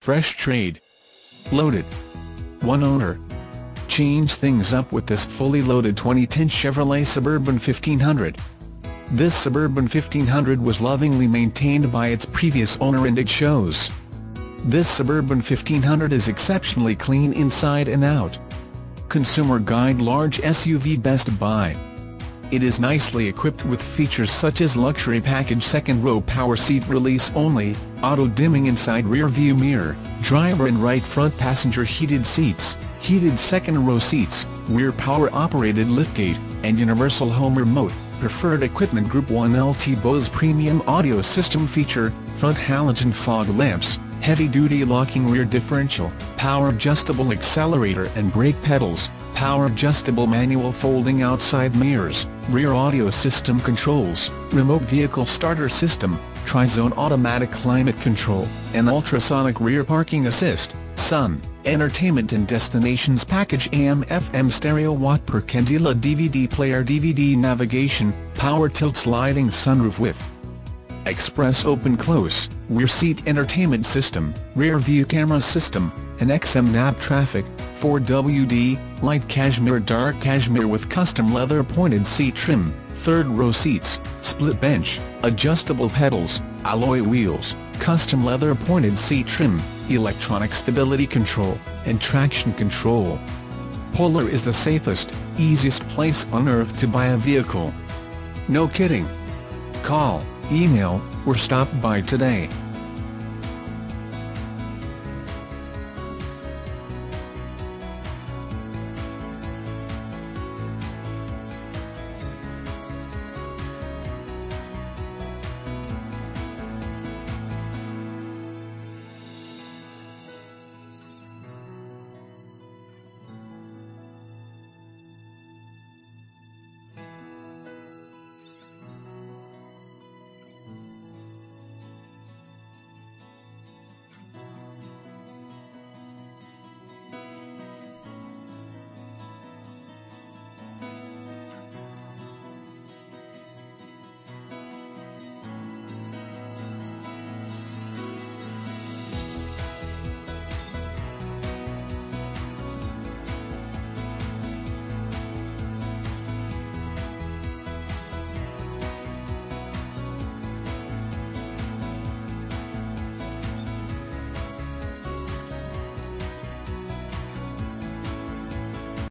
Fresh trade. Loaded. One owner. Change things up with this fully loaded 2010 Chevrolet Suburban 1500. This Suburban 1500 was lovingly maintained by its previous owner, and it shows. This Suburban 1500 is exceptionally clean inside and out. Consumer Guide Large SUV Best Buy. It is nicely equipped with features such as luxury package second row power seat release only, auto-dimming inside rear view mirror, driver and right front passenger heated seats, heated second row seats, rear power operated liftgate, and universal home remote, preferred equipment Group 1 LT Bose premium audio system feature, front halogen fog lamps, heavy-duty locking rear differential, power adjustable accelerator and brake pedals, power adjustable manual folding outside mirrors, rear audio system controls, remote vehicle starter system, tri-zone automatic climate control, and ultrasonic rear parking assist, Sun, entertainment and destinations package, AM/FM stereo, watt per candela DVD player, DVD navigation, power tilt sliding sunroof with express open-close, rear seat entertainment system, rear view camera system, and XM NavTraffic, 4WD, light cashmere, dark cashmere with custom leather pointed seat trim, third row seats, split bench, adjustable pedals, alloy wheels, custom leather pointed seat trim, electronic stability control, and traction control. Polar is the safest, easiest place on earth to buy a vehicle. No kidding. Call, email, or stop by today.